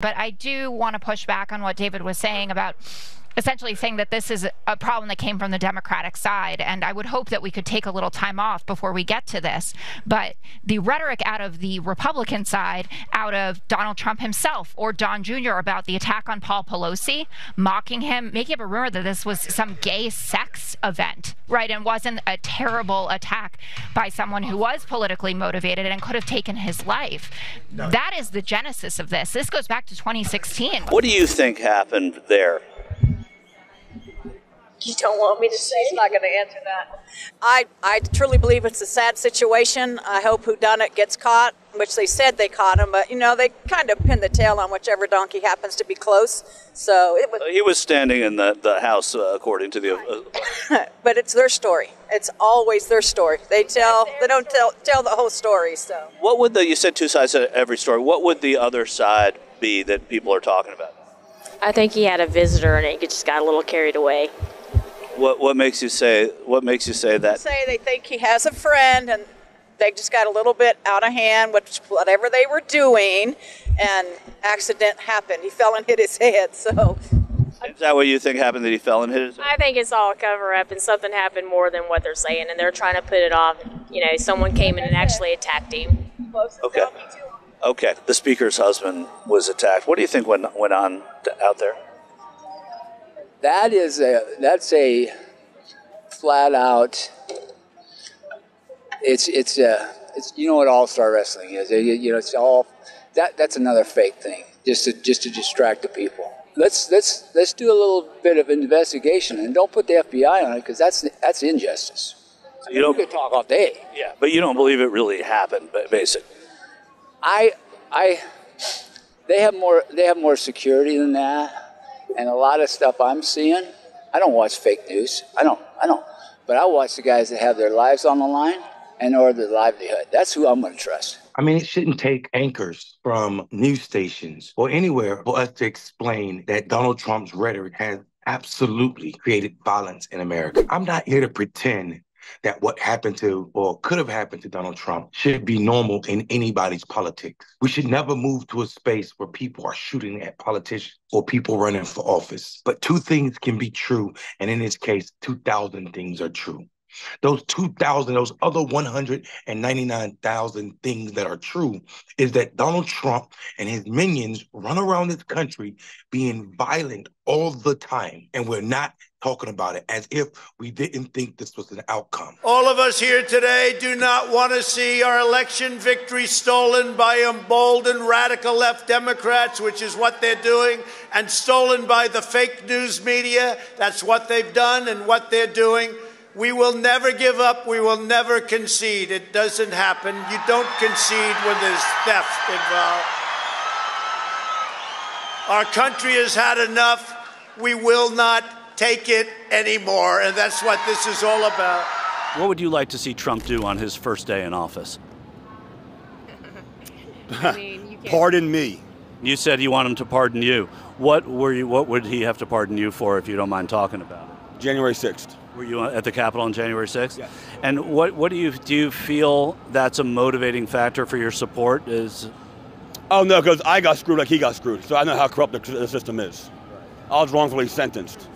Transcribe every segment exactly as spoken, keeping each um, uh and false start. But I do want to push back on what David was saying about essentially saying that this is a problem that came from the Democratic side. And I would hope that we could take a little time off before we get to this. But the rhetoric out of the Republican side, out of Donald Trump himself or Don Junior about the attack on Paul Pelosi, mocking him, making up a rumor that this was some gay sex event, right? And wasn't a terrible attack by someone who was politically motivated and could have taken his life. No. That is the genesis of this. This goes back to twenty sixteen. What do you think happened there? You don't want me to say? She's not going to answer that. I, I truly believe it's a sad situation. I hope whodunit gets caught, which they said they caught him, but, you know, they kind of pin the tail on whichever donkey happens to be close. So it was, uh, he was standing in the, the house, uh, according to the... Uh, but it's their story. It's always their story. They tell, they don't tell, tell the whole story, so... What would the... You said two sides to every story. What would the other side be that people are talking about? I think he had a visitor and it just got a little carried away. What, what makes you say, what makes you say that? They say they think he has a friend and they just got a little bit out of hand with whatever they were doing, and accident happened. He fell and hit his head, so. Is that what you think happened, that he fell and hit his head? I think it's all a cover up and something happened more than what they're saying, and they're trying to put it off. You know, someone came in and actually attacked him. Okay. Okay, the speaker's husband was attacked. What do you think went, went on out there? That is a, that's a flat out, it's, it's a, it's, you know what all-star wrestling is, you, you know, it's all, that, that's another fake thing, just to, just to distract the people. Let's, let's, let's do a little bit of investigation and don't put the F B I on it, because that's, that's injustice. So you don't, we could talk all day. Yeah, but you don't believe it really happened, basically. I, I, they have more, they have more security than that. And a lot of stuff I'm seeing, I don't watch fake news. I don't, I don't. But I watch the guys that have their lives on the line and or their livelihood. That's who I'm going to trust. I mean, it shouldn't take anchors from news stations or anywhere for us to explain that Donald Trump's rhetoric has absolutely created violence in America. I'm not here to pretend that what happened to or could have happened to Donald Trump should be normal in anybody's politics. We should never move to a space where people are shooting at politicians or people running for office. But two things can be true, and in this case, two thousand things are true. Those two thousand, those other one hundred ninety-nine thousand things that are true is that Donald Trump and his minions run around this country being violent all the time, and we're not talking about it as if we didn't think this was an outcome. All of us here today do not want to see our election victory stolen by emboldened radical left Democrats, which is what they're doing, and stolen by the fake news media. That's what they've done and what they're doing. We will never give up. We will never concede. It doesn't happen. You don't concede when there's theft involved. Our country has had enough. We will not take it anymore. And that's what this is all about. What would you like to see Trump do on his first day in office? I mean, you can't... Pardon me. You said you want him to pardon you. What were you, what would he have to pardon you for, if you don't mind talking about it? January sixth. Were you at the Capitol on January sixth? Yes. And what, what do you do you feel that's a motivating factor for your support? Is Oh, no, because I got screwed like he got screwed. So I know how corrupt the, the system is. Right. I was wrongfully sentenced.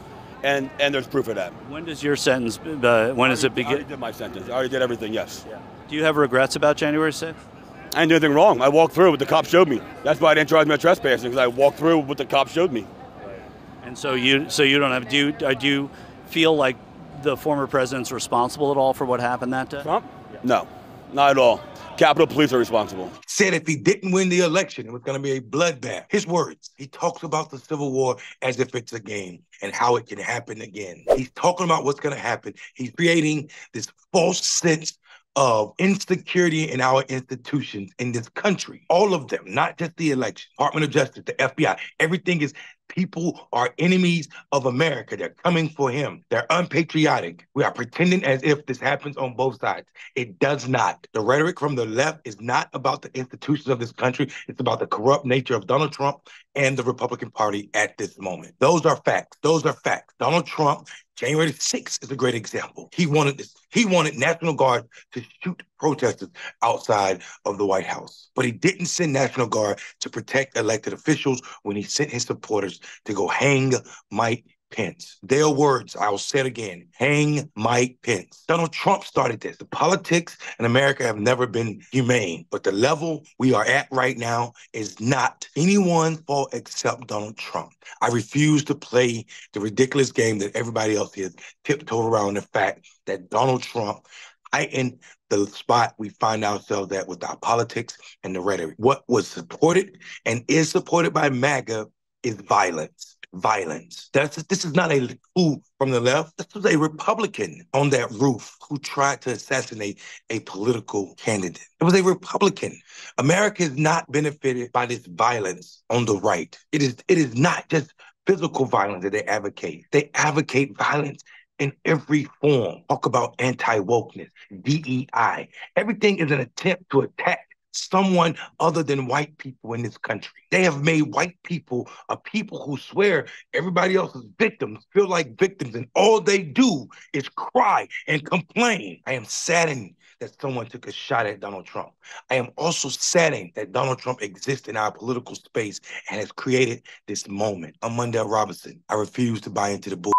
And and there's proof of that. When does your sentence, uh, when does it begin? I already did my sentence. I already did everything, yes. Yeah. Do you have regrets about January sixth? I didn't do anything wrong. I walked through what the cops showed me. That's why I didn't charge me with trespassing, because I walked through what the cops showed me. Right. And so you so you don't have, do you, do you feel like the former president's responsible at all for what happened that day? Trump? No, not at all. Capitol Police are responsible. Said if he didn't win the election, it was going to be a bloodbath. His words. He talks about the Civil War as if it's a game and how it can happen again. He's talking about what's going to happen. He's creating this false sense of insecurity in our institutions in this country. All of them, not just the election, Department of Justice, the F B I, everything is... People are enemies of America. They're coming for him. They're unpatriotic. We are pretending as if this happens on both sides. It does not. The rhetoric from the left is not about the institutions of this country. It's about the corrupt nature of Donald Trump and the Republican Party at this moment. Those are facts. Those are facts. Donald Trump, January sixth is a great example. He wanted this. He wanted National Guard to shoot protesters outside of the White House. But he didn't send National Guard to protect elected officials when he sent his supporters to go hang Mike Pence. Their words, I'll say it again, hang Mike Pence. Donald Trump started this. The politics in America have never been humane, but the level we are at right now is not anyone's fault except Donald Trump. I refuse to play the ridiculous game that everybody else is, tiptoe around the fact that Donald Trump heightened the spot we find ourselves at with our politics and the rhetoric. What was supported and is supported by MAGA is violence. Violence. That's, this is not a coup from the left. This was a Republican on that roof who tried to assassinate a political candidate. It was a Republican. America is not benefited by this violence on the right. It is, it is not just physical violence that they advocate. They advocate violence in every form. Talk about anti-wokeness, D E I. Everything is an attempt to attack someone other than white people in this country. They have made white people a people who swear everybody else's victims feel like victims, and all they do is cry and complain. I am saddened that someone took a shot at Donald Trump. I am also saddened that Donald Trump exists in our political space and has created this moment. I'm Mondale Robinson. I refuse to buy into the bull.